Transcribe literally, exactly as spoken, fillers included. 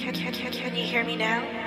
Can, can, can, can you hear me now?